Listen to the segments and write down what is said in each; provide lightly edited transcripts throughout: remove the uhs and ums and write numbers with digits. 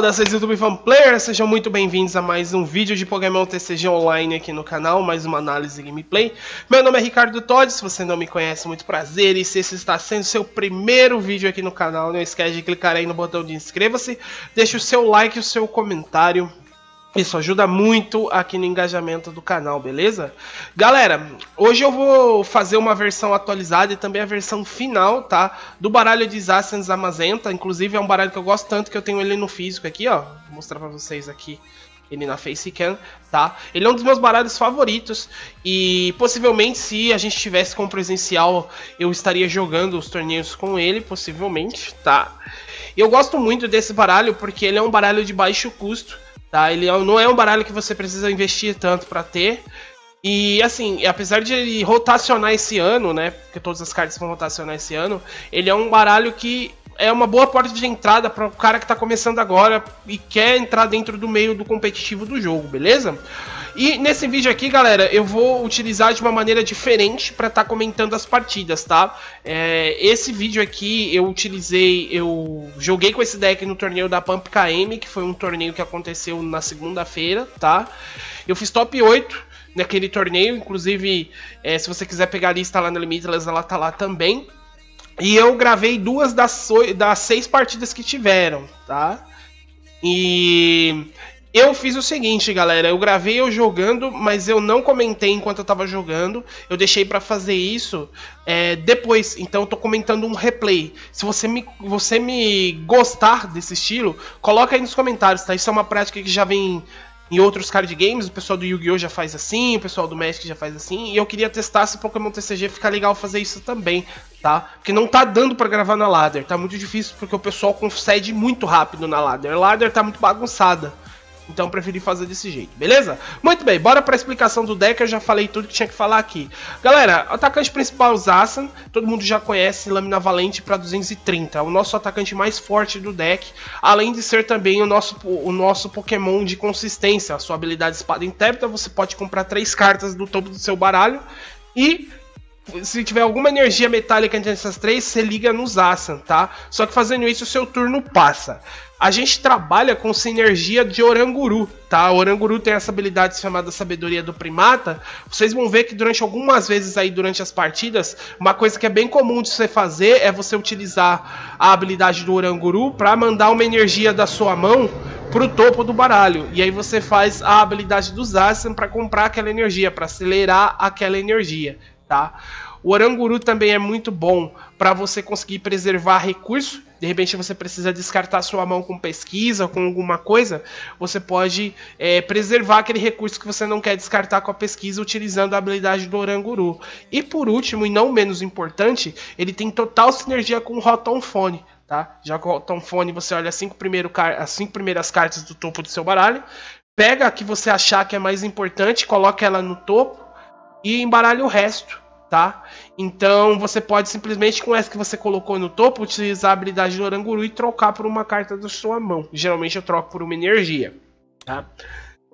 Saudações YouTube Fan Players, sejam muito bem-vindos a mais um vídeo de Pokémon TCG Online aqui no canal, mais uma análise gameplay. Meu nome é Ricardo Toddy, se você não me conhece, muito prazer, e se esse está sendo seu primeiro vídeo aqui no canal, não esquece de clicar aí no botão de inscreva-se, deixe o seu like e o seu comentário. Isso ajuda muito aqui no engajamento do canal, beleza? Galera, hoje eu vou fazer uma versão atualizada e também a versão final, tá? Do baralho de Zacian Zamazenta. Inclusive é um baralho que eu gosto tanto que eu tenho ele no físico aqui, ó. Vou mostrar pra vocês aqui ele na Facecam, tá? Ele é um dos meus baralhos favoritos e possivelmente se a gente tivesse com presencial eu estaria jogando os torneios com ele, possivelmente, tá? Eu gosto muito desse baralho porque ele é um baralho de baixo custo. Tá, ele não é um baralho que você precisa investir tanto para ter. E assim, apesar de ele rotacionar esse ano, né? Porque todas as cartas vão rotacionar esse ano. Ele é um baralho que é uma boa porta de entrada para o cara que tá começando agora e quer entrar dentro do meio do competitivo do jogo, beleza? E nesse vídeo aqui, galera, eu vou utilizar de uma maneira diferente para estar comentando as partidas, tá? Esse vídeo aqui eu joguei com esse deck no torneio da Pump KM, que foi um torneio que aconteceu na segunda-feira, tá? Eu fiz top 8 naquele torneio, inclusive se você quiser pegar a lista lá na Limitless, ela tá lá também. E eu gravei duas das 6 partidas que tiveram, tá? E eu fiz o seguinte, galera, eu gravei eu jogando, mas eu não comentei enquanto eu tava jogando. Eu deixei pra fazer isso depois, então eu tô comentando um replay. Se você me gostar desse estilo, coloca aí nos comentários, tá? Isso é uma prática que já vem em outros card games, o pessoal do Yu-Gi-Oh! Já faz assim, o pessoal do Magic já faz assim. E eu queria testar se o Pokémon TCG ficar legal fazer isso também, tá? Porque não tá dando pra gravar na Ladder, tá muito difícil porque o pessoal concede muito rápido na Ladder. A Ladder tá muito bagunçada. Então eu preferi fazer desse jeito, beleza? Muito bem, bora pra explicação do deck, eu já falei tudo que tinha que falar aqui. Galera, atacante principal Zacian, todo mundo já conhece, Lâmina Valente pra 230. O nosso atacante mais forte do deck, além de ser também o nosso Pokémon de consistência. A sua habilidade Espada Intérpita, você pode comprar 3 cartas do topo do seu baralho e se tiver alguma energia metálica entre essas 3, você liga no Zacian, tá? Só que fazendo isso, o seu turno passa. A gente trabalha com sinergia de Oranguru, tá? O Oranguru tem essa habilidade chamada Sabedoria do Primata. Vocês vão ver que durante algumas vezes aí, durante as partidas, uma coisa que é bem comum de você fazer é você utilizar a habilidade do Oranguru para mandar uma energia da sua mão pro topo do baralho. E aí você faz a habilidade do Zacian para comprar aquela energia, para acelerar aquela energia, tá? O Oranguru também é muito bom para você conseguir preservar recurso. De repente você precisa descartar sua mão com pesquisa, com alguma coisa. Você pode preservar aquele recurso que você não quer descartar com a pesquisa utilizando a habilidade do Oranguru. E por último, e não menos importante, ele tem total sinergia com o Rotomfone. Tá? Já com o Rotomfone você olha as 5 primeiras cartas do topo do seu baralho, pega a que você achar que é mais importante, coloca ela no topo e embaralha o resto, tá? Então você pode simplesmente com essa que você colocou no topo utilizar a habilidade do Oranguru e trocar por uma carta da sua mão. Geralmente eu troco por uma energia, tá?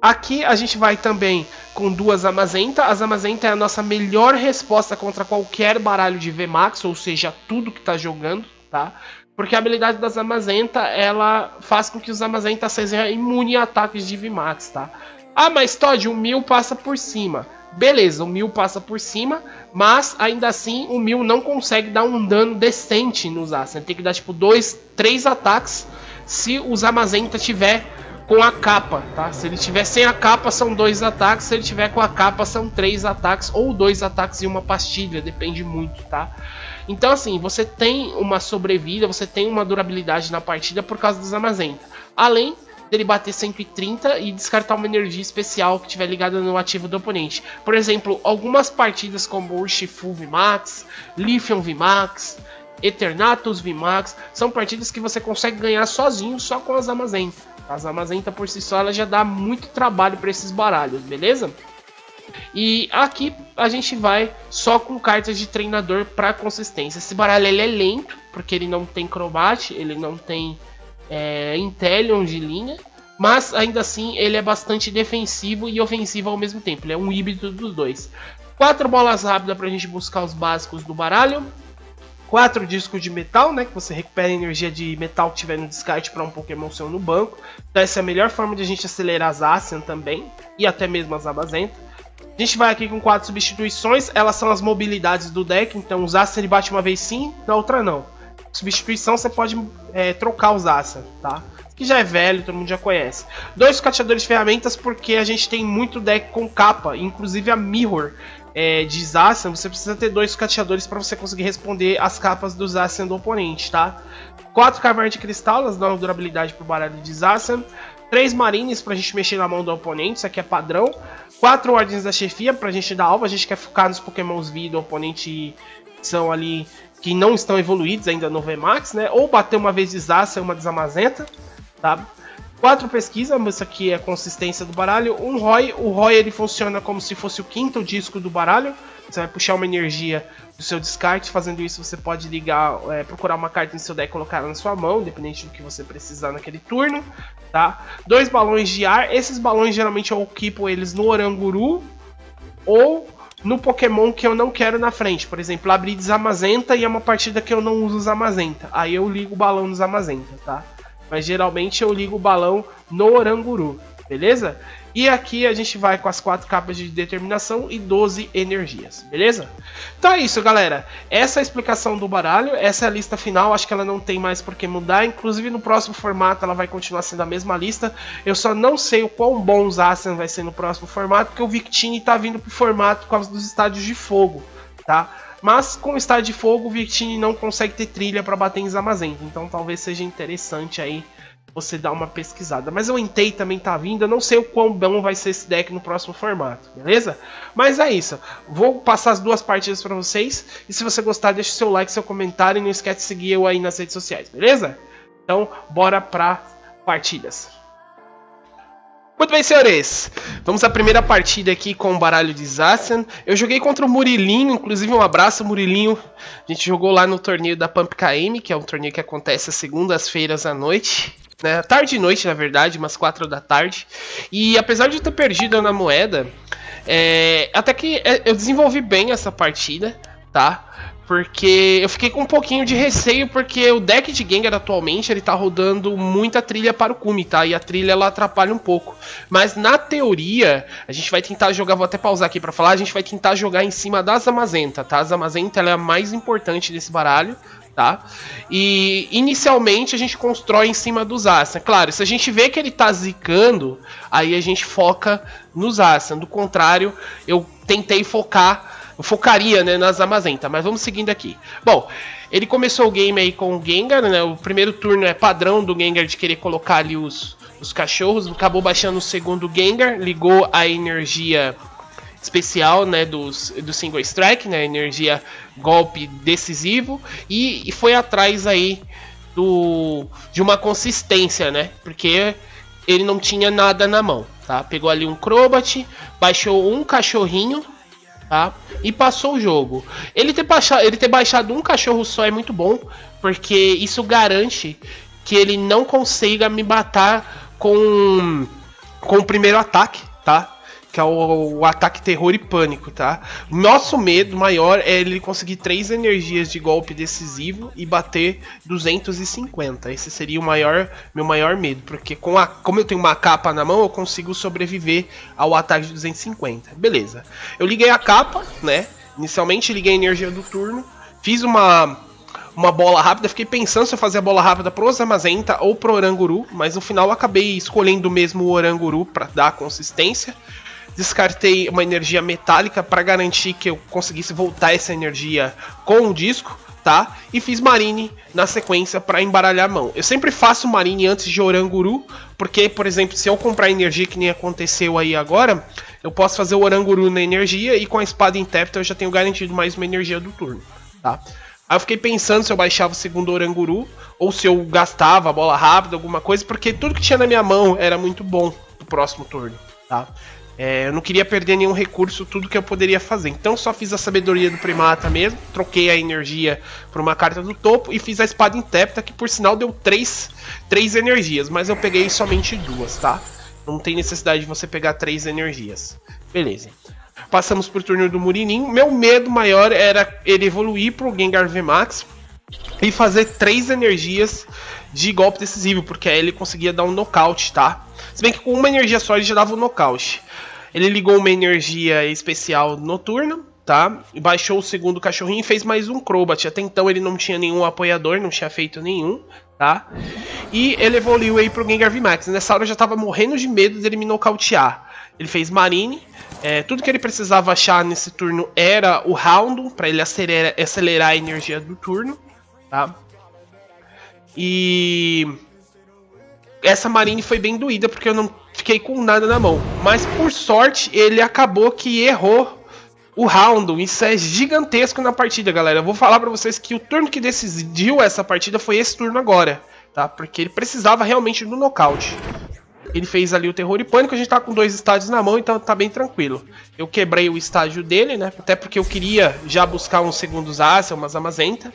Aqui a gente vai também com duas Zamazenta. A Zamazenta é a nossa melhor resposta contra qualquer baralho de VMAX, ou seja, tudo que tá jogando, tá? Porque a habilidade da Zamazenta, ela faz com que os Zamazenta sejam imune a ataques de VMAX, tá? Ah, mas Todd, o Mil passa por cima. Beleza, o Mil passa por cima, mas ainda assim o Mil não consegue dar um dano decente nos Zacian. Tem que dar tipo 2, 3 ataques se o Zamazenta tiver com a capa, tá? Se ele tiver sem a capa são 2 ataques, se ele tiver com a capa são 3 ataques ou 2 ataques e uma pastilha, depende muito, tá? Então assim, você tem uma sobrevida, você tem uma durabilidade na partida por causa do Zamazenta. Além dele bater 130 e descartar uma energia especial que estiver ligada no ativo do oponente. Por exemplo, algumas partidas como Urshifu VMAX, Leafeon VMAX, Eternatus VMAX, são partidas que você consegue ganhar sozinho só com as Zamazenta. As Zamazenta por si só ela já dá muito trabalho para esses baralhos, beleza? E aqui a gente vai só com cartas de treinador para consistência. Esse baralho ele é lento, porque ele não tem Crobat, ele não tem Inteleon de linha, mas ainda assim ele é bastante defensivo e ofensivo ao mesmo tempo, ele é um híbrido dos dois. 4 bolas rápidas pra gente buscar os básicos do baralho, 4 discos de metal, né, que você recupera a energia de metal que tiver no descarte para um Pokémon seu no banco. Então essa é a melhor forma de a gente acelerar as Zacian também, e até mesmo as Zamazenta. A gente vai aqui com 4 substituições, elas são as mobilidades do deck, então o Zacian ele bate uma vez sim, na outra não. Substituição você pode trocar o Zacian, tá? Que já é velho, todo mundo já conhece. 2 cateadores de ferramentas, porque a gente tem muito deck com capa, inclusive a Mirror de Zacian. Você precisa ter 2 cateadores para você conseguir responder as capas do Zacian do oponente, tá? 4 Caverna de Cristal, elas dão durabilidade pro baralho de Zacian. 3 Marines pra gente mexer na mão do oponente, isso aqui é padrão. 4 Ordens da Chefia pra gente dar alvo, a gente quer focar nos Pokémons V do oponente que são ali, que não estão evoluídos ainda no VMAX, né? Ou bater uma vez de Zacian, uma de Zamazenta. Tá? 4 pesquisas, isso aqui é a consistência do baralho. 1 Roy, o Roy ele funciona como se fosse o 5º disco do baralho. Você vai puxar uma energia do seu descarte, fazendo isso você pode ligar, procurar uma carta no seu deck e colocar ela na sua mão, independente do que você precisar naquele turno, tá? 2 balões de ar, esses balões geralmente eu equipo eles no Oranguru ou no Pokémon que eu não quero na frente. Por exemplo, abrir de Zamazenta e é uma partida que eu não uso Zamazenta, aí eu ligo o balão no Zamazenta, tá? Mas geralmente eu ligo o balão no Oranguru, beleza? E aqui a gente vai com as 4 capas de determinação e 12 energias, beleza? Então é isso, galera. Essa é a explicação do baralho, essa é a lista final. Acho que ela não tem mais por que mudar. Inclusive no próximo formato ela vai continuar sendo a mesma lista. Eu só não sei o quão bom o Zacian vai ser no próximo formato, porque o Victini tá vindo pro formato por causa dos estádios de fogo, tá? Mas com o estádio de fogo, o Victini não consegue ter trilha para bater em Zamazenta. Então talvez seja interessante aí você dar uma pesquisada. Mas o Entei também tá vindo. Eu não sei o quão bom vai ser esse deck no próximo formato, beleza? Mas é isso. Vou passar as 2 partidas para vocês. E se você gostar, deixa o seu like, seu comentário. E não esquece de seguir eu aí nas redes sociais, beleza? Então bora para partidas. Muito bem, senhores, vamos à primeira partida aqui com o baralho de Zacian. Eu joguei contra o Murilinho, inclusive um abraço, Murilinho. A gente jogou lá no torneio da Pump KM, que é um torneio que acontece às segundas-feiras à noite, né? Tarde e noite, na verdade, umas 4 da tarde. E apesar de eu ter perdido na moeda, até que eu desenvolvi bem essa partida, tá? Porque eu fiquei com um pouquinho de receio, porque o deck de Gengar atualmente ele tá rodando muita trilha para o Kumi, tá? E a trilha ela atrapalha um pouco. Mas na teoria, a gente vai tentar jogar, vou até pausar aqui para falar, a gente vai tentar jogar em cima da Zamazenta, tá? A Zamazenta ela é a mais importante desse baralho, tá? E inicialmente a gente constrói em cima do Zacian. Claro, se a gente vê que ele tá zicando, aí a gente foca no Zacian. Do contrário, eu tentei focar... Eu focaria, né, na Zamazenta, mas vamos seguindo aqui. Bom, ele começou o game aí com o Gengar, né? O primeiro turno é padrão do Gengar de querer colocar ali os cachorros. Acabou baixando o segundo Gengar, ligou a energia especial, né, do Single Strike, né? Energia Golpe Decisivo. E foi atrás aí de uma consistência, né? Porque ele não tinha nada na mão, tá? Pegou ali um Crobat, baixou um cachorrinho, tá? E passou o jogo. Ele ter baixado um cachorro só é muito bom, porque isso garante que ele não consiga me matar com o primeiro ataque, tá? Que é o ataque Terror e Pânico, tá? Nosso medo maior é ele conseguir 3 energias de golpe decisivo e bater 250. Esse seria o meu maior medo, porque como eu tenho uma capa na mão, eu consigo sobreviver ao ataque de 250. Beleza. Eu liguei a capa, né? Inicialmente liguei a energia do turno, fiz uma bola rápida, fiquei pensando se eu fazia a bola rápida pro Zamazenta ou pro Oranguru, mas no final eu acabei escolhendo mesmo o Oranguru para dar consistência. Descartei uma energia metálica para garantir que eu conseguisse voltar essa energia com o disco, tá? E fiz Marine na sequência para embaralhar a mão. Eu sempre faço Marine antes de Oranguru, porque, por exemplo, se eu comprar energia que nem aconteceu aí agora, eu posso fazer o Oranguru na energia e com a Espada Intérpita eu já tenho garantido mais uma energia do turno, tá? Aí eu fiquei pensando se eu baixava o segundo Oranguru ou se eu gastava a bola rápida, alguma coisa, porque tudo que tinha na minha mão era muito bom pro próximo turno, tá? Eu não queria perder nenhum recurso, tudo que eu poderia fazer. Então só fiz a Sabedoria do Primata mesmo, troquei a energia por uma carta do topo e fiz a Espada Intérpita, que por sinal deu 3 energias, mas eu peguei somente 2, tá? Não tem necessidade de você pegar 3 energias. Beleza. Passamos pro turno do Murilinho. Meu medo maior era ele evoluir pro Gengar VMAX, e fazer 3 energias de golpe decisivo, porque aí ele conseguia dar um nocaute, tá? Se bem que com uma energia só ele já dava um nocaute. Ele ligou uma energia especial noturna, tá? Baixou o segundo cachorrinho e fez mais um Crobat. Até então ele não tinha nenhum apoiador, não tinha feito nenhum, tá? E ele evoluiu aí pro Gengar VMAX. Nessa hora eu já tava morrendo de medo dele me nocautear. Ele fez Marine. Tudo que ele precisava achar nesse turno era o Roundor, pra ele acelerar a energia do turno, tá? E essa Marine foi bem doída, porque eu não fiquei com nada na mão. Mas por sorte, ele acabou que errou o Roundor. Isso é gigantesco na partida, galera. Eu vou falar pra vocês que o turno que decidiu essa partida foi esse turno agora, tá? Porque ele precisava realmente do nocaute. Ele fez ali o Terror e Pânico, a gente tá com 2 estádios na mão, então tá bem tranquilo. Eu quebrei o estádio dele, né? Até porque eu queria já buscar uns segundos Zacian, umas Zamazenta.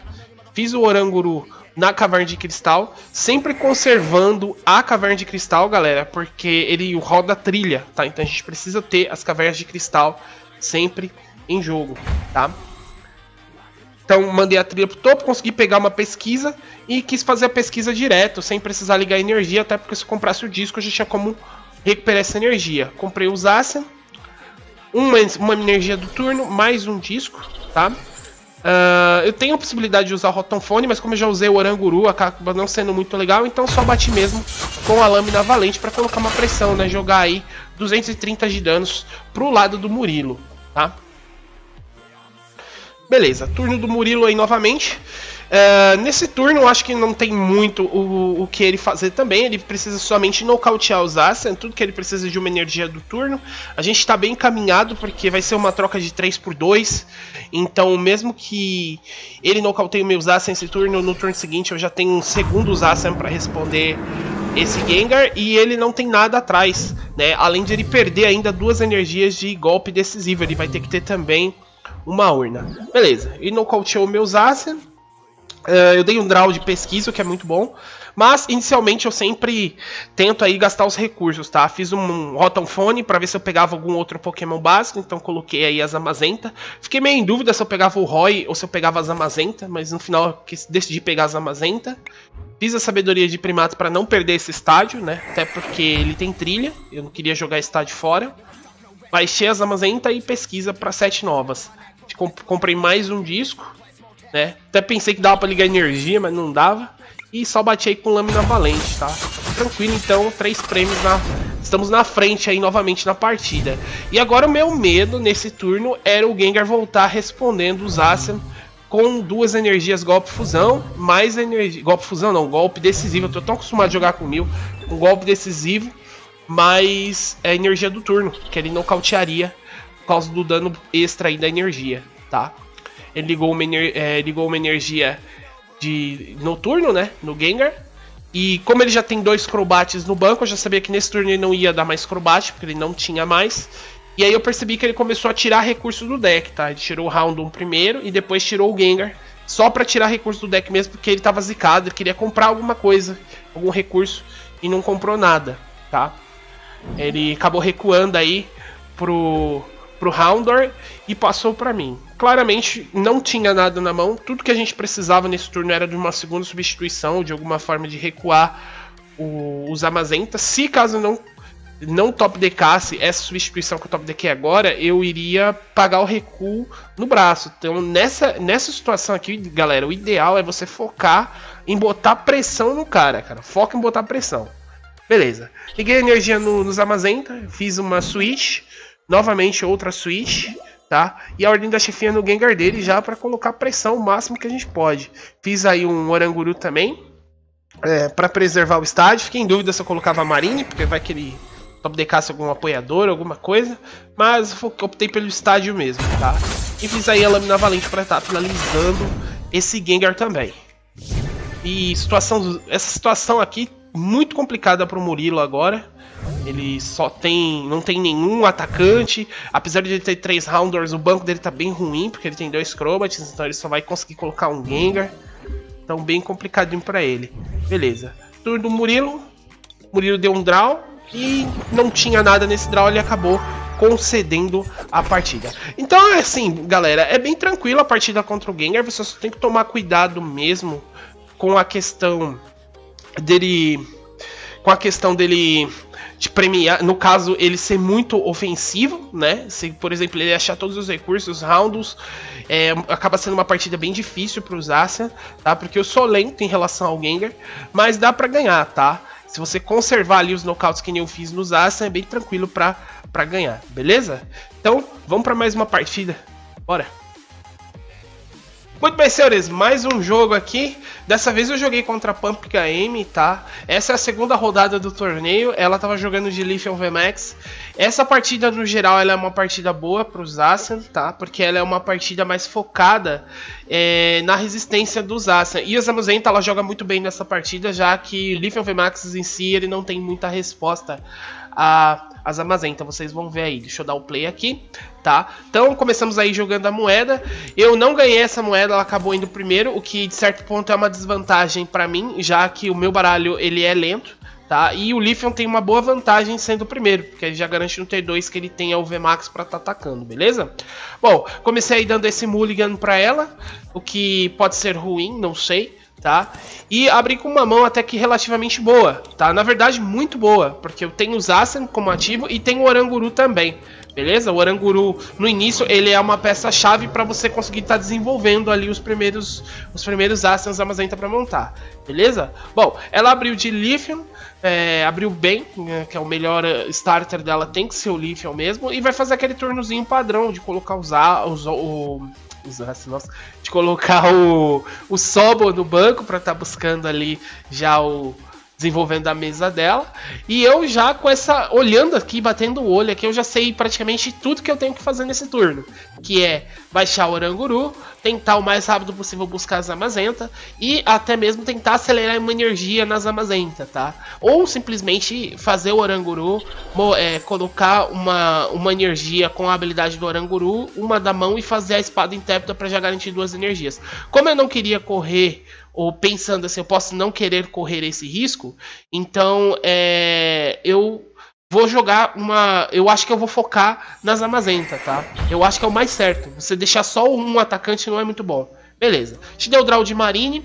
Fiz o Oranguru na Caverna de Cristal, sempre conservando a Caverna de Cristal, galera, porque ele roda trilha, tá? Então a gente precisa ter as Cavernas de Cristal sempre em jogo, tá? Então mandei a trilha pro topo, consegui pegar uma pesquisa e quis fazer a pesquisa direto, sem precisar ligar energia, até porque se eu comprasse o disco eu já tinha como recuperar essa energia. Comprei o Zacian, uma energia do turno, mais um disco, tá? Eu tenho a possibilidade de usar o Rotomfone, mas como eu já usei o Oranguru, acaba não sendo muito legal, então só bati mesmo com a lâmina valente para colocar uma pressão, né? Jogar aí 230 de danos pro lado do Murilo, tá? Beleza, turno do Murilo aí novamente. Nesse turno eu acho que não tem muito o que ele fazer também. Ele precisa somente nocautear o Zacian. Tudo que ele precisa de uma energia do turno. A gente tá bem encaminhado porque vai ser uma troca de 3 por 2. Então mesmo que ele nocauteie o meu Zacian nesse turno, no turno seguinte eu já tenho um segundo Zacian para responder esse Gengar. E ele não tem nada atrás, né? Além de ele perder ainda 2 energias de golpe decisivo, ele vai ter que ter também uma urna. Beleza, e nocauteou o meu Zacian. Eu dei um draw de pesquisa, o que é muito bom. Mas, inicialmente, eu sempre tento aí gastar os recursos, tá? Fiz um Rotomfone pra ver se eu pegava algum outro Pokémon básico. Então, coloquei aí a Zamazenta. Fiquei meio em dúvida se eu pegava o Roy ou se eu pegava a Zamazenta. Mas, no final, eu decidi pegar a Zamazenta. Fiz a Sabedoria de Primata pra não perder esse estádio, né? Até porque ele tem trilha. Eu não queria jogar estádio fora. Baixei a Zamazenta e pesquisa pra 7 novas. Comprei mais um disco, né? Até pensei que dava pra ligar energia, mas não dava. E só bati aí com lâmina valente, tá? Tranquilo, então, 3 prêmios na... Estamos na frente aí novamente na partida. E agora o meu medo nesse turno era o Gengar voltar respondendo o Zacian com 2 energias golpe fusão, mais energia... Golpe fusão não, golpe decisivo. Eu tô tão acostumado a jogar com 1000. Um golpe decisivo, mais a energia do turno, que ele nocautearia por causa do dano extra aí da energia, tá? Ele ligou uma energia de noturno, né, no Gengar. E como ele já tem 2 Crobats no banco, eu já sabia que nesse turno ele não ia dar mais Crobat, porque ele não tinha mais. E aí eu percebi que ele começou a tirar recurso do deck, tá? Ele tirou o Roundor primeiro e depois tirou o Gengar, só pra tirar recurso do deck mesmo, porque ele tava zicado, ele queria comprar alguma coisa, algum recurso, e não comprou nada, tá? Ele acabou recuando aí pro Roundor e passou pra mim. Claramente não tinha nada na mão. Tudo que a gente precisava nesse turno era de uma segunda substituição, ou de alguma forma de recuar os Zamazenta. Se caso não top decasse essa substituição que eu top dequei agora, eu iria pagar o recuo no braço. Então nessa situação aqui, galera, o ideal é você focar em botar pressão no cara. Foca em botar pressão. Beleza. Liguei a energia no Zamazenta, fiz uma switch. Novamente outra switch, tá? E a Ordem da Chefia no Gengar dele já para colocar pressão o máximo que a gente pode. Fiz aí um Oranguru também, para preservar o estádio. Fiquei em dúvida se eu colocava a Marine, porque vai que ele top decasse algum apoiador, alguma coisa. Mas eu optei pelo estádio mesmo, tá? E fiz aí a Lâmina Valente para estar finalizando esse Gengar também. E essa situação aqui muito complicada para o Murilo agora. Ele não tem nenhum atacante. Apesar de ele ter 3 Roundors, o banco dele tá bem ruim, porque ele tem 2 Crobats, então ele só vai conseguir colocar um Gengar. Então bem complicadinho pra ele. Beleza, turno do Murilo. O Murilo deu um draw e não tinha nada nesse draw. Ele acabou concedendo a partida. Então é assim, galera, é bem tranquila a partida contra o Gengar, você só tem que tomar cuidado mesmo com a questão dele... te premiar, no caso, ele ser muito ofensivo, né? Se, por exemplo, ele achar todos os recursos, os rounds, acaba sendo uma partida bem difícil para o Zacian, tá? Porque eu sou lento em relação ao Gengar, mas dá para ganhar, tá? Se você conservar ali os knockouts que nem eu fiz no Zacian, é bem tranquilo para ganhar, beleza? Então, vamos para mais uma partida, bora! Muito bem, senhores, mais um jogo aqui, dessa vez eu joguei contra a Pump KM, tá? Essa é a segunda rodada do torneio, ela tava jogando de Leafeon VMAX. Essa partida, no geral, ela é uma partida boa pro Zacian, tá? Porque ela é uma partida mais focada na resistência do Zacian. E a Zamazenta, ela joga muito bem nessa partida, já que Leafeon VMAX em si, ele não tem muita resposta a Zamazenta, vocês vão ver aí. Deixa eu dar o play aqui, tá? Então começamos aí jogando a moeda. Eu não ganhei essa moeda, ela acabou indo primeiro, o que de certo ponto é uma desvantagem pra mim, já que o meu baralho ele é lento, tá? E o Leafeon tem uma boa vantagem sendo o primeiro, porque ele já garante no T2 que ele tenha o VMAX pra tá atacando, beleza? Bom, comecei aí dando esse mulligan pra ela, o que pode ser ruim, não sei, tá? E abri com uma mão até que relativamente boa, tá? Na verdade, muito boa, porque eu tenho o Zacian como ativo e tenho o Oranguru também, beleza? O Oranguru, no início, ele é uma peça-chave para você conseguir estar desenvolvendo ali os primeiros Zacians Zamazenta para montar, beleza? Bom, ela abriu de Leafeon, abriu bem, que é o melhor starter dela, tem que ser o Leafeon mesmo, e vai fazer aquele turnozinho padrão de colocar o Sobo no banco para estar buscando ali já o desenvolvendo a mesa dela. E eu já com essa, olhando aqui, batendo o olho aqui, eu já sei praticamente tudo que eu tenho que fazer nesse turno, que é baixar o Oranguru, tentar o mais rápido possível buscar a Zamazenta e até mesmo tentar acelerar uma energia na Zamazenta, tá? Ou simplesmente fazer o Oranguru colocar uma energia com a habilidade do Oranguru, uma da mão, e fazer a Espada Intérpita para já garantir duas energias. Como eu não queria correr, ou pensando assim, eu posso não querer correr esse risco, então eu vou jogar uma... Eu acho que eu vou focar na Zamazenta, tá? Eu acho que é o mais certo. Você deixar só um atacante não é muito bom. Beleza. Te deu o draw de Marine.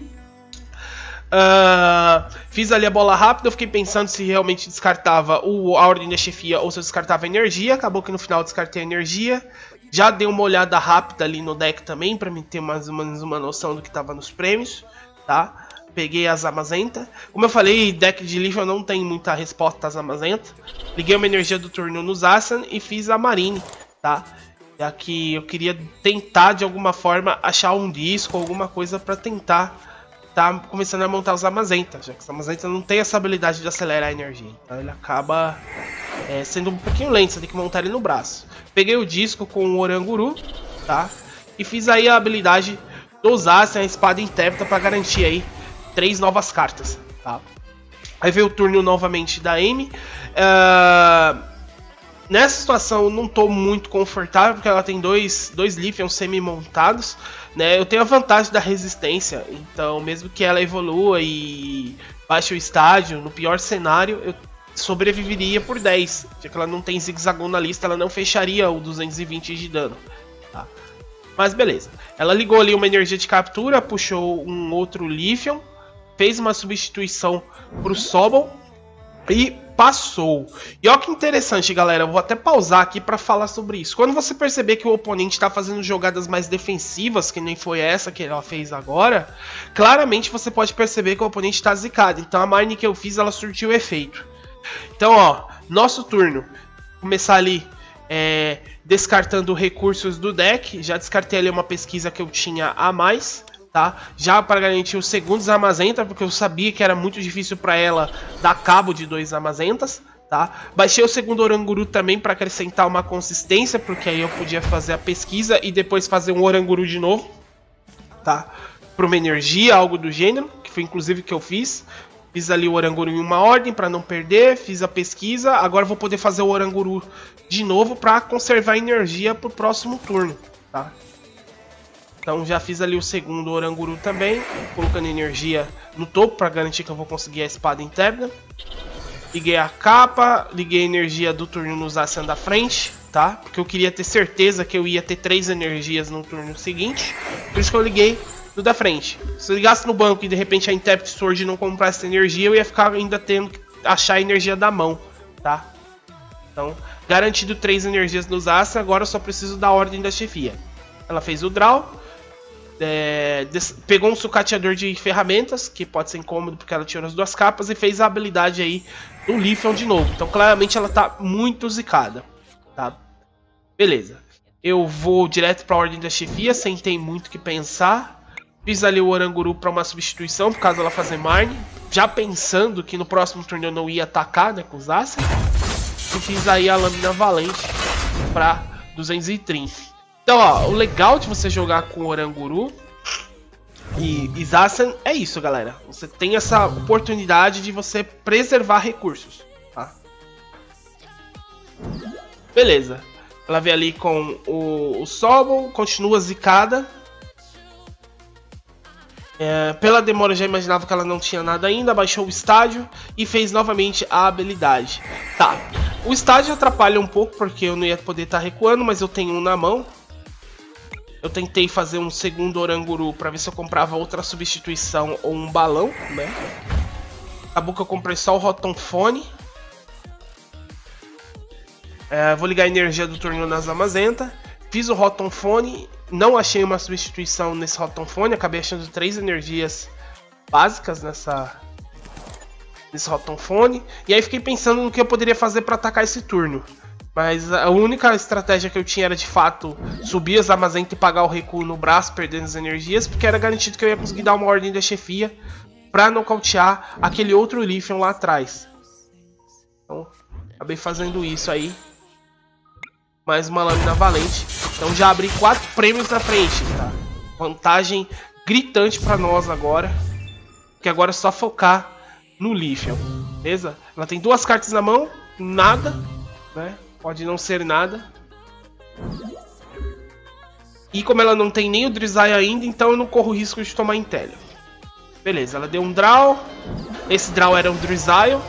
Fiz ali a bola rápida, eu fiquei pensando se realmente descartava a Ordem da Chefia ou se eu descartava a energia. Acabou que no final eu descartei a energia. Já dei uma olhada rápida ali no deck também, pra mim ter mais ou menos uma noção do que tava nos prêmios, tá? Peguei a Zamazenta. Como eu falei, deck de Leafeon não tem muita resposta a Zamazenta. Liguei uma energia do turno no Zacian e fiz a Marine, tá? Já que eu queria tentar de alguma forma achar um disco, alguma coisa pra tentar tá começando a montar os Zamazenta, já que os Zamazenta não tem essa habilidade de acelerar a energia, então ele acaba sendo um pouquinho lento, você tem que montar ele no braço. Peguei o disco com o Oranguru, tá? E fiz aí a habilidade do Zacian, a Espada Intérpita, para garantir aí 3 novas cartas, tá? Aí veio o turno novamente da Amy. Nessa situação eu não tô muito confortável, porque ela tem dois Leafeon semi-montados, né? Eu tenho a vantagem da resistência, então mesmo que ela evolua e baixe o estádio, no pior cenário eu sobreviveria por 10, já que ela não tem zigue-zagão na lista, ela não fecharia o 220 de dano, tá? Mas beleza, ela ligou ali uma energia de captura, puxou um outro Leafeon, fez uma substituição pro Sobol e passou. E olha que interessante, galera, eu vou até pausar aqui para falar sobre isso. Quando você perceber que o oponente está fazendo jogadas mais defensivas, que nem foi essa que ela fez agora, claramente você pode perceber que o oponente está zicado. Então a Marine que eu fiz, ela surtiu efeito. Então, ó, nosso turno, começar ali descartando recursos do deck. Já descartei ali uma pesquisa que eu tinha a mais, tá? Já para garantir os segundos Zamazenta, porque eu sabia que era muito difícil para ela dar cabo de 2 Zamazentas, tá? Baixei o segundo Oranguru também para acrescentar uma consistência, porque aí eu podia fazer a pesquisa e depois fazer um Oranguru de novo, tá? Para uma energia, algo do gênero, que foi inclusive que eu fiz. Fiz ali o Oranguru em uma ordem para não perder, fiz a pesquisa, agora vou poder fazer o Oranguru de novo para conservar energia para o próximo turno, tá? Então já fiz ali o segundo Oranguru também, colocando energia no topo para garantir que eu vou conseguir a Espada Intérpita. Liguei a capa, liguei a energia do turno no Zacian da frente, tá? Porque eu queria ter certeza que eu ia ter 3 energias no turno seguinte. Por isso que eu liguei do da frente. Se eu ligasse no banco e de repente a Intérpita Sword não comprasse energia, eu ia ficar ainda tendo que achar a energia da mão, tá? Então, garantido 3 energias no Zacian, agora eu só preciso da Ordem da Chefia. Ela fez o draw. Pegou um sucateador de ferramentas, que pode ser incômodo porque ela tirou as 2 capas, e fez a habilidade aí do Leafeon de novo. Então claramente ela tá muito zicada, tá? Beleza. Eu vou direto pra Ordem da Chefia, sem ter muito o que pensar. Fiz ali o Oranguru pra uma substituição, por causa dela fazer Marne, já pensando que no próximo turno eu não ia atacar, né, com os Zacian. E fiz aí a Lâmina Valente pra 230. Então, ó, o legal de você jogar com Oranguru e Zacian é isso, galera. Você tem essa oportunidade de você preservar recursos, tá? Beleza. Ela veio ali com o Sobo, continua zicada. Pela demora eu já imaginava que ela não tinha nada ainda, baixou o estádio e fez novamente a habilidade. Tá, o estádio atrapalha um pouco porque eu não ia poder estar recuando, mas eu tenho um na mão. Eu tentei fazer um segundo Oranguru pra ver se eu comprava outra substituição ou um balão, né? Acabou que eu comprei só o Rotomfone. Vou ligar a energia do turno na Zamazenta. Fiz o Rotomfone. Não achei uma substituição nesse Rotomfone. Acabei achando 3 energias básicas nesse Rotomfone. E aí fiquei pensando no que eu poderia fazer pra atacar esse turno. Mas a única estratégia que eu tinha era de fato subir as Zamazenta e pagar o recuo no braço, perdendo as energias, porque era garantido que eu ia conseguir dar uma Ordem da Chefia pra nocautear aquele outro Leafeon lá atrás. Então, acabei fazendo isso aí. Mais uma Lâmina Valente. Então já abri 4 prêmios na frente, tá? Vantagem gritante pra nós agora. Porque agora é só focar no Leafeon, beleza? Ela tem 2 cartas na mão, nada, né? Pode não ser nada. E como ela não tem nem o Drizzile ainda, então eu não corro risco de tomar Intelio. Beleza, ela deu um draw. Esse draw era um Drizzile.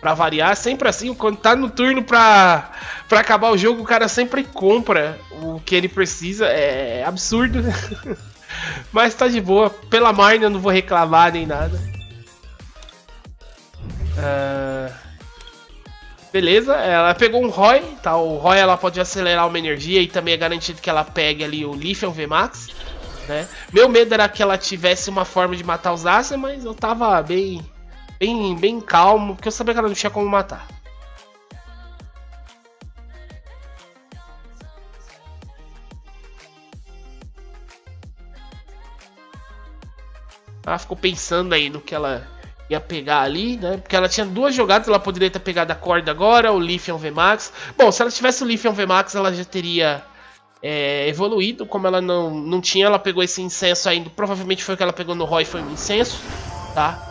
Pra variar, sempre assim, quando tá no turno pra acabar o jogo, o cara sempre compra o que ele precisa. É absurdo, né? Mas tá de boa. Pela Marne eu não vou reclamar nem nada. Beleza, ela pegou um Roy, tá? O Roy ela pode acelerar uma energia e também é garantido que ela pegue ali o Leafeon VMAX, né? Meu medo era que ela tivesse uma forma de matar os Zacian, mas eu tava bem calmo, porque eu sabia que ela não tinha como matar. Ela ficou pensando aí no que ela ia pegar ali, né? Porque ela tinha 2 jogadas, ela poderia ter pegado a corda agora, o Leafeon VMAX. Bom, se ela tivesse o Leafeon VMAX, ela já teria evoluído. Como ela não tinha, ela pegou esse incenso ainda. Provavelmente foi o que ela pegou no Roy, foi um incenso, tá?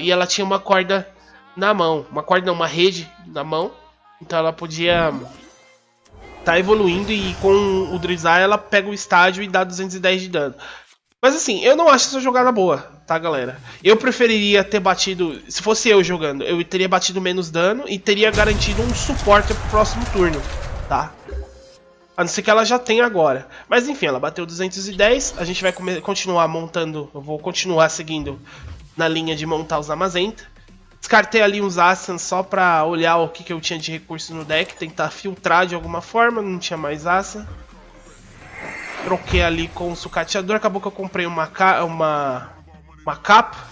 E ela tinha uma corda na mão. Uma corda não, uma rede na mão. Então ela podia tá evoluindo e com o Drizzile ela pega o estádio e dá 210 de dano. Mas assim, eu não acho essa jogada boa, tá, galera? Eu preferiria ter batido, se fosse eu jogando, eu teria batido menos dano e teria garantido um suporte pro próximo turno, tá? A não ser que ela já tenha agora. Mas enfim, ela bateu 210, a gente vai continuar montando, eu vou continuar seguindo na linha de montar os Zamazenta. Descartei ali uns Zacian só pra olhar o que eu tinha de recurso no deck, tentar filtrar de alguma forma, não tinha mais Zacian. Troquei ali com o sucateador, acabou que eu comprei uma capa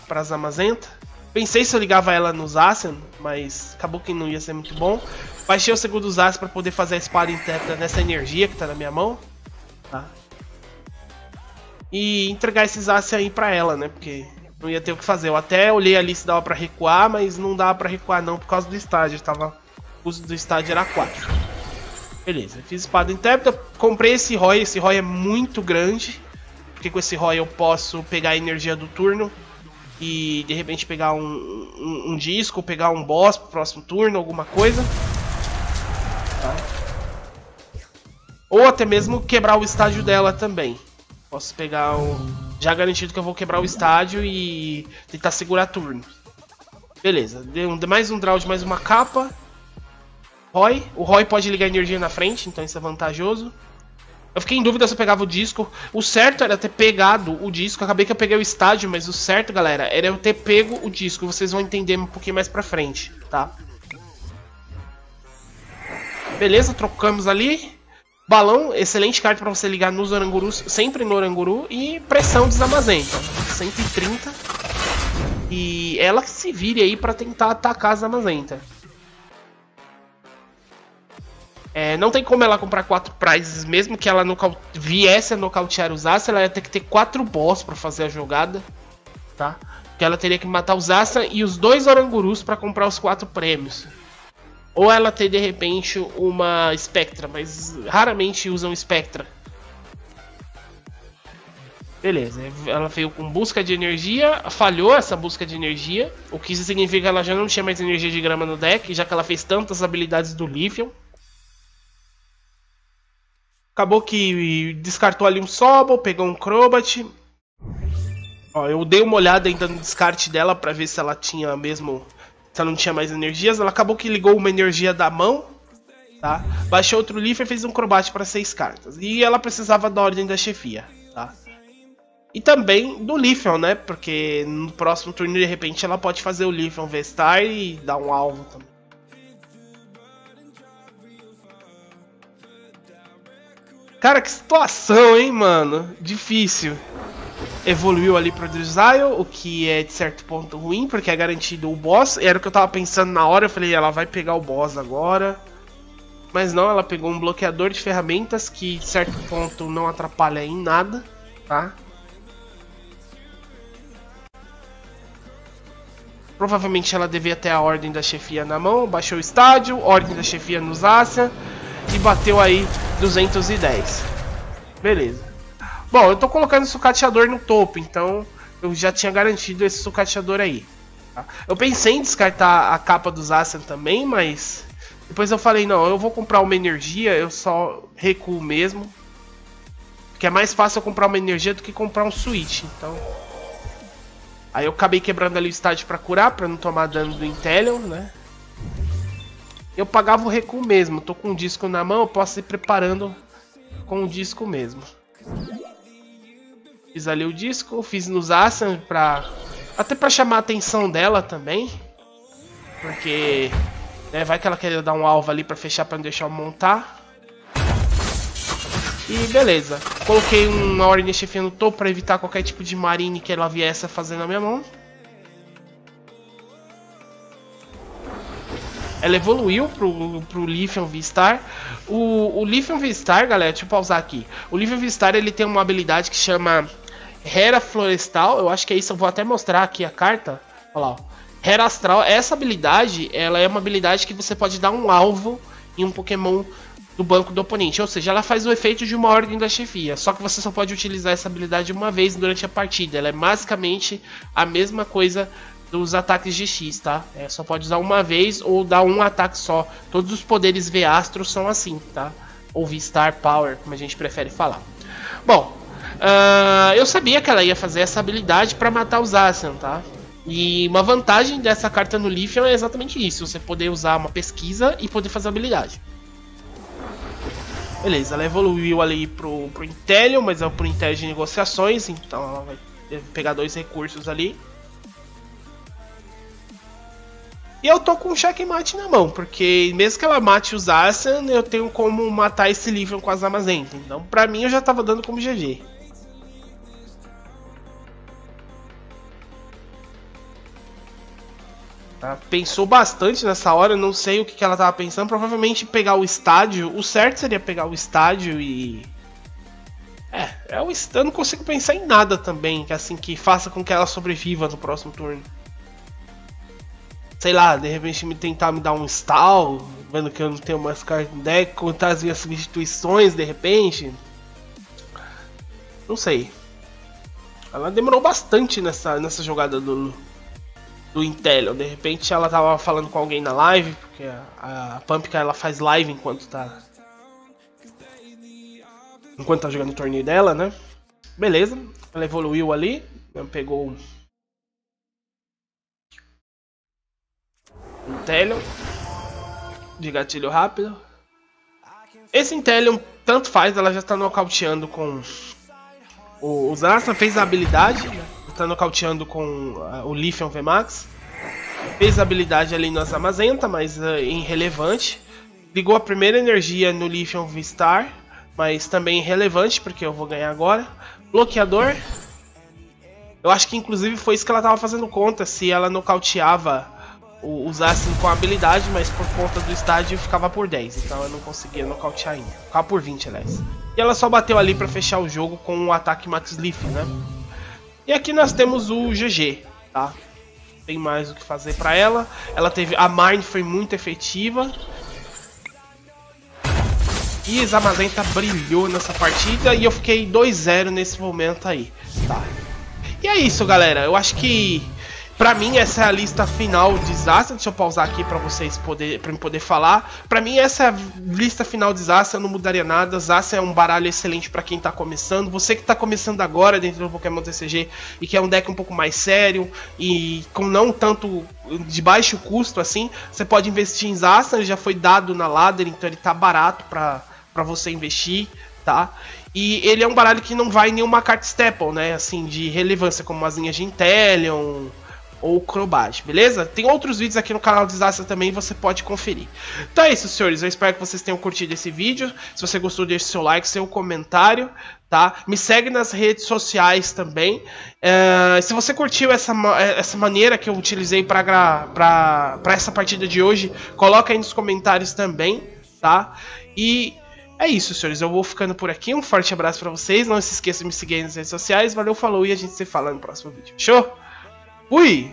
para as Zamazenta. Pensei se eu ligava ela no Zacian, mas acabou que não ia ser muito bom. Baixei o segundo Zacian para poder fazer a espada intérpita nessa energia que tá na minha mão, tá? E entregar esse Zacian aí para ela, né? Porque não ia ter o que fazer. Eu até olhei ali se dava para recuar, mas não dava para recuar não por causa do estádio. Tava... O uso do estádio era 4. Beleza, fiz espada intérpreta, comprei esse Roy é muito grande, porque com esse Roy eu posso pegar a energia do turno e de repente pegar um disco, pegar um boss pro próximo turno, alguma coisa. Tá? Ou até mesmo quebrar o estádio dela também. Posso pegar o... Já garantido que eu vou quebrar o estádio e tentar segurar turno. Beleza, deu mais um draw de mais uma capa. Roy. O Roy pode ligar energia na frente, então isso é vantajoso. Eu fiquei em dúvida se eu pegava o disco. O certo era ter pegado o disco. Acabei que eu peguei o estádio, mas o certo, galera, era eu ter pego o disco. Vocês vão entender um pouquinho mais pra frente, tá? Beleza, trocamos ali. Balão, excelente carta pra você ligar nos Orangurus, sempre no Oranguru. E pressão de Zamazenta, 130. E ela que se vire aí pra tentar atacar a Zamazenta. É, não tem como ela comprar 4 prizes, mesmo que ela viesse a nocautear o Zacian, ela ia ter que ter 4 boss pra fazer a jogada, tá? Porque ela teria que matar o Zacian e os 2 Orangurus pra comprar os 4 prêmios. Ou ela ter, de repente, uma Spectra, mas raramente usam Spectra. Beleza, ela veio com busca de energia, falhou essa busca de energia, o que isso significa que ela já não tinha mais energia de grama no deck, já que ela fez tantas habilidades do Leafeon. Acabou que descartou ali um Sobo, pegou um Crobat. Ó, eu dei uma olhada ainda no descarte dela pra ver se ela tinha mesmo... Se ela não tinha mais energias. Ela acabou que ligou uma energia da mão, tá? Baixou outro Leaf e fez um Crobat pra 6 cartas. E ela precisava da Ordem da Chefia, tá? E também do Leafeon, né? Porque no próximo turno, de repente, ela pode fazer o Leafeon Vestar e dar um alvo também. Cara, que situação, hein, mano? Difícil. Evoluiu ali pro Drizzile, o que é de certo ponto ruim, porque é garantido o boss. Era o que eu tava pensando na hora, eu falei, ela vai pegar o boss agora. Mas não, ela pegou um bloqueador de ferramentas, que de certo ponto não atrapalha em nada, tá? Provavelmente ela devia ter a Ordem da Chefia na mão, baixou o estádio, Ordem da Chefia no Zacian. E bateu aí 210. Beleza. Bom, eu tô colocando o sucateador no topo, então eu já tinha garantido esse sucateador aí, tá? Eu pensei em descartar a capa do Zacian também, mas depois eu falei, não, eu vou comprar uma energia, eu só recuo mesmo. Porque é mais fácil eu comprar uma energia do que comprar um switch, então... Aí eu acabei quebrando ali o estádio pra curar, pra não tomar dano do Inteleon, né? Eu pagava o recuo mesmo, tô com o disco na mão, eu posso ir preparando com o disco mesmo. Fiz ali o disco, fiz nos Zacian pra... Até pra chamar a atenção dela também. Porque... Né, vai que ela queria dar um alvo ali pra fechar, pra não deixar eu montar. E beleza. Coloquei uma Ordem de Chefia no topo pra evitar qualquer tipo de Marine que ela viesse a fazer na minha mão. Ela evoluiu pro Leafeon V-Star. O Leafeon V-Star, galera, deixa eu pausar aqui. O Leafeon V-Star, ele tem uma habilidade que chama Hera Florestal. Eu acho que é isso, eu vou até mostrar aqui a carta. Olha lá, ó. Hera Astral. Essa habilidade, ela é uma habilidade que você pode dar um alvo em um Pokémon do banco do oponente. Ou seja, ela faz o efeito de uma Ordem da Chefia. Só que você só pode utilizar essa habilidade uma vez durante a partida. Ela é basicamente a mesma coisa... Dos ataques de X, tá? É, só pode usar uma vez ou dar um ataque só. Todos os poderes V-Astro são assim, tá? Ou V-Star Power, como a gente prefere falar. Bom, eu sabia que ela ia fazer essa habilidade para matar o Zacian, tá? E uma vantagem dessa carta no Leafeon é exatamente isso. Você poder usar uma pesquisa e poder fazer a habilidade. Beleza, ela evoluiu ali pro Inteleon, mas é pro Inteleon de negociações. Então ela vai pegar 2 recursos ali. E eu tô com um checkmate na mão, porque mesmo que ela mate o Zacian, eu tenho como matar esse Leafeon com a Zamazenta. Então, pra mim, eu já tava dando como GG. Tá? Pensou bastante nessa hora, não sei o que ela tava pensando. Provavelmente pegar o estádio. O certo seria pegar o estádio e... eu não consigo pensar em nada também, que assim que faça com que ela sobreviva no próximo turno. Sei lá, de repente tentar me dar um stall, vendo que eu não tenho mais cartas no deck, contar as minhas substituições de repente. Não sei. Ela demorou bastante nessa jogada do Inteleon. De repente ela tava falando com alguém na live, porque a Pump, ela faz live enquanto tá jogando o torneio dela, né? Beleza, ela evoluiu ali, pegou... um Inteleon de gatilho rápido. Esse Inteleon tanto faz, ela já está nocauteando com... O Zacian fez a habilidade, está nocauteando com o Leafeon VMAX. Fez a habilidade ali na Zamazenta, mas irrelevante. Ligou a primeira energia no Leafeon Vistar, mas também irrelevante, porque eu vou ganhar agora. Bloqueador. Eu acho que inclusive foi isso que ela estava fazendo conta, se ela nocauteava o Zacian com a habilidade, mas por conta do estádio ficava por 10, então ela não conseguia nocautear ainda. Ficava por 20, aliás. E ela só bateu ali para fechar o jogo com o ataque Max Leaf, né? E aqui nós temos o GG, tá? Tem mais o que fazer pra ela. Ela teve... A Marine foi muito efetiva. E Zamazenta brilhou nessa partida. E eu fiquei 2-0 nesse momento aí. Tá. E é isso, galera. Eu acho que... Pra mim, essa é a lista final de Zacian. Deixa eu pausar aqui pra vocês poderem... Pra mim poder falar. Pra mim, essa é a lista final de Zacian. Eu não mudaria nada. Zacian é um baralho excelente pra quem tá começando. Você que tá começando agora dentro do Pokémon TCG e quer um deck um pouco mais sério e com não tanto de baixo custo assim, você pode investir em Zacian. Ele já foi dado na ladder, então ele tá barato pra você investir, tá? E ele é um baralho que não vai em nenhuma carta staple, né? Assim, de relevância, como as linhas de Inteleon... ou Crobat, beleza? Tem outros vídeos aqui no canal de Zacian também, você pode conferir. Então é isso, senhores. Eu espero que vocês tenham curtido esse vídeo. Se você gostou, deixe seu like, seu comentário, tá? Me segue nas redes sociais também. Se você curtiu essa maneira que eu utilizei pra essa partida de hoje, coloca aí nos comentários também, tá? E... é isso, senhores. Eu vou ficando por aqui. Um forte abraço pra vocês. Não se esqueça de me seguir nas redes sociais. Valeu, falou e a gente se fala no próximo vídeo. Show? Fui!